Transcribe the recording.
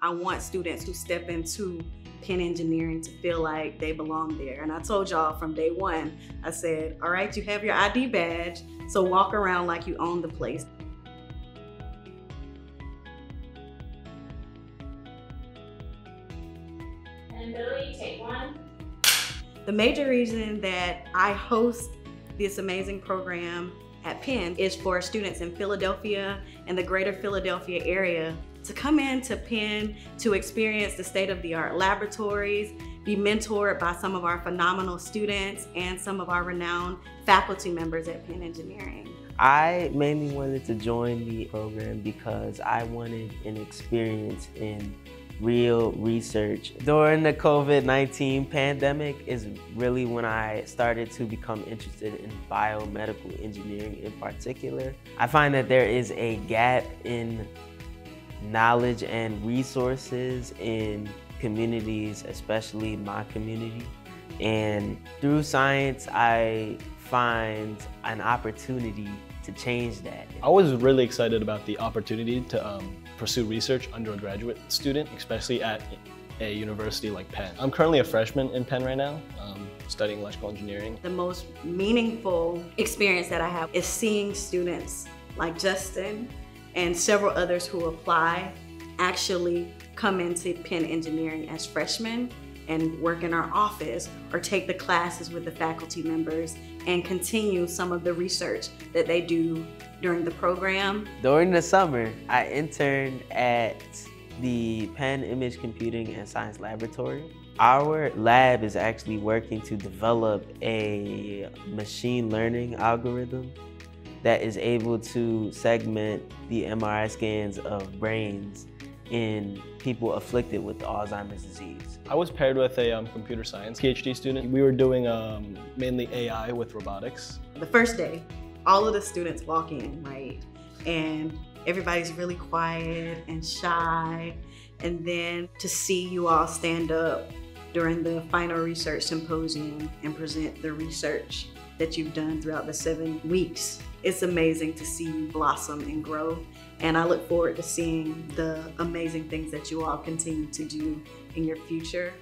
I want students who step into Penn Engineering to feel like they belong there. And I told y'all from day one, I said, all right, you have your ID badge, so walk around like you own the place. And Billy, take one. The major reason that I host this amazing program at Penn is for students in Philadelphia and the greater Philadelphia area to come into Penn to experience the state-of-the-art laboratories, be mentored by some of our phenomenal students and some of our renowned faculty members at Penn Engineering. I mainly wanted to join the program because I wanted an experience in real research. During the COVID-19 pandemic is really when I started to become interested in biomedical engineering in particular. I find that there is a gap in knowledge and resources in communities, especially my community. And through science, I find an opportunity to change that. I was really excited about the opportunity to pursue research under a graduate student, especially at a university like Penn. I'm currently a freshman in Penn right now, studying electrical engineering. The most meaningful experience that I have is seeing students like Justin and several others who apply actually come into Penn Engineering as freshmen and work in our office or take the classes with the faculty members and continue some of the research that they do during the program. During the summer, I interned at the Penn Image Computing and Science Laboratory. Our lab is actually working to develop a machine learning algorithm that is able to segment the MRI scans of brains in people afflicted with Alzheimer's disease. I was paired with a computer science PhD student. We were doing mainly AI with robotics. The first day, all of the students walk in, right? And everybody's really quiet and shy. And then to see you all stand up during the final research symposium and present the research that you've done throughout the 7 weeks. It's amazing to see you blossom and grow. And I look forward to seeing the amazing things that you all continue to do in your future.